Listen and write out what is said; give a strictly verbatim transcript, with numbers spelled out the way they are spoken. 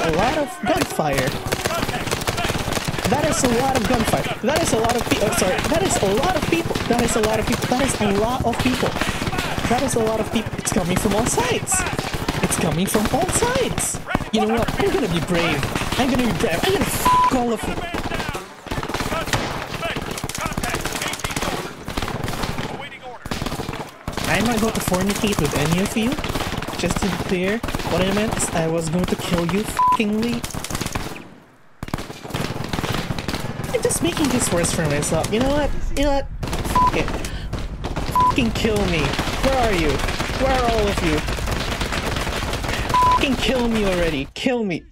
is a lot of gunfire. That is a lot of gunfire. That is a lot of people. Oh, sorry, that is a lot of people. That is a lot of people. That is a lot of people. That is a lot of people. It's coming from all sides. It's coming from all sides. You know what? I'm gonna be brave. I'm gonna be brave. I'm gonna f*** all of them. I'm not going to fornicate with any of you. Just to be clear, what I meant is I was going to kill you f***ingly. I'm just making this worse for myself. You know what? You know what? F*** it. F***ing kill me. Where are you? Where are all of you? F***ing kill me already. Kill me.